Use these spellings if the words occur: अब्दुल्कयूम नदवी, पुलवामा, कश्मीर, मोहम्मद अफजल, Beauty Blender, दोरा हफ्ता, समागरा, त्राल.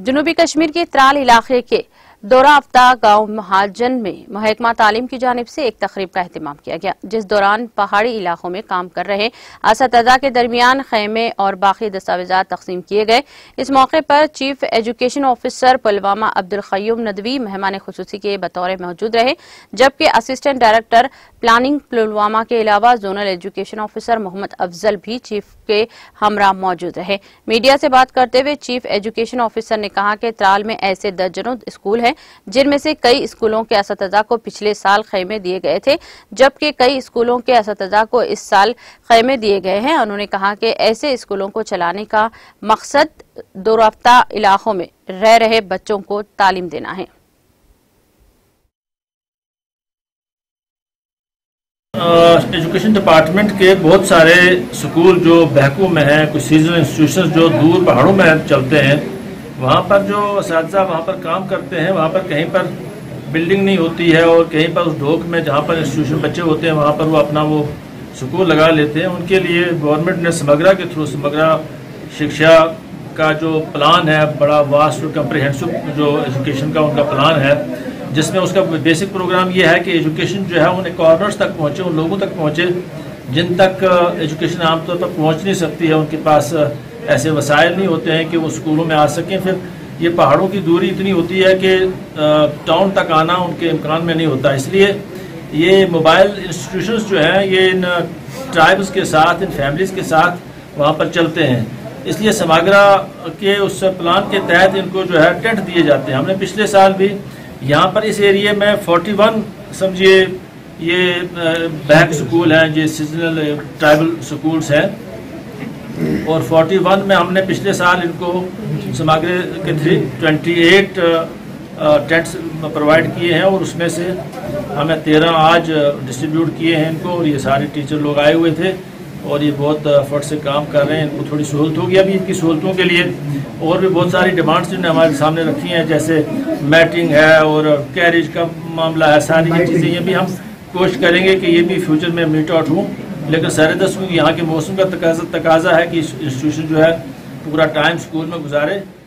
जनूबी कश्मीर के त्राल इलाके के दोरा हफ्ता गांव महाजन में महकमा तालीम की जानिब से एक तकरीब का अहतमाम किया गया, जिस दौरान पहाड़ी इलाकों में काम कर रहे असातिज़ा के दरमियान खैमे और बाकी दस्तावेजात तकसीम किए गए। इस मौके पर chief education officer पुलवामा अब्दुल्कयूम नदवी मेहमान खुसूसी के बतौर मौजूद रहे, जबकि असिस्टेंट डायरेक्टर प्लानिंग पुलवामा के अलावा zonal education officer मोहम्मद अफजल भी चीफ के हमरा मौजूद रहे। मीडिया से बात करते हुए चीफ एजुकेशन ऑफिसर ने कहा कि त्राल में ऐसे दर्जनों स्कूल हैं, जिनमें से कई स्कूलों के असातिज़ा को पिछले साल खैमे दिए गए थे, जबकि कई स्कूलों के असातिज़ा को इस साल खैमे दिए गए हैं। उन्होंने कहा कि ऐसे स्कूलों को चलाने का मकसद दूरअफ्ता इलाकों में रह रहे बच्चों को तालीम देना है। एजुकेशन डिपार्टमेंट के बहुत सारे स्कूल जो बहकू में हैं, कुछ सीजनल इंस्टीट्यूशन जो दूर पहाड़ों में चलते हैं, वहाँ पर जो असातिज़ा वहाँ पर काम करते हैं, वहाँ पर कहीं पर बिल्डिंग नहीं होती है और कहीं पर उस ढोक में जहाँ पर इंस्टीट्यूशन बच्चे होते हैं वहाँ पर वो अपना वो स्कूल लगा लेते हैं। उनके लिए गवर्नमेंट ने समागरा के थ्रू समागरा शिक्षा का जो प्लान है, बड़ा वास्ट और कम्प्रहेंसिव जो एजुकेशन का उनका प्लान है, जिसमें उसका बेसिक प्रोग्राम ये है कि एजुकेशन जो है उन कॉर्नर्स तक पहुँचे, उन लोगों तक पहुँचे जिन तक एजुकेशन आमतौर पर पहुँच नहीं सकती है, उनके पास ऐसे वसायल नहीं होते हैं कि वो स्कूलों में आ सकें। फिर ये पहाड़ों की दूरी इतनी होती है कि टाउन तक आना उनके इम्कान में नहीं होता, इसलिए ये मोबाइल इंस्टीट्यूशंस जो हैं ये इन ट्राइब्स के साथ, इन फैमिलीज़ के साथ वहाँ पर चलते हैं। इसलिए समागरा के उस प्लान के तहत इनको जो है टेंट दिए जाते हैं। हमने पिछले साल भी यहाँ पर इस एरिए में 41 समझिए ये बैक स्कूल हैं, ये सीजनल ट्राइबल स्कूल्स हैं, और 41 में हमने पिछले साल इनको समागरे के 328 टेंट्स प्रोवाइड किए हैं और उसमें से हमें 13 आज डिस्ट्रीब्यूट किए हैं इनको। और ये सारे टीचर लोग आए हुए थे और ये बहुत एफर्ट से काम कर रहे हैं, इनको थोड़ी सहूलत होगी। अभी इनकी सहूलतों के लिए और भी बहुत सारी डिमांड्स इन्होंने हमारे सामने रखी हैं, जैसे मैटिंग है और कैरेज का मामला है, सारी ये चीज़ें ये भी हम कोशिश करेंगे कि ये भी फ्यूचर में मीट आउट हों। लेकिन 10:30 यहाँ के मौसम का तकाजा है कि इंस्टीट्यूशन जो है पूरा टाइम स्कूल में गुजारे।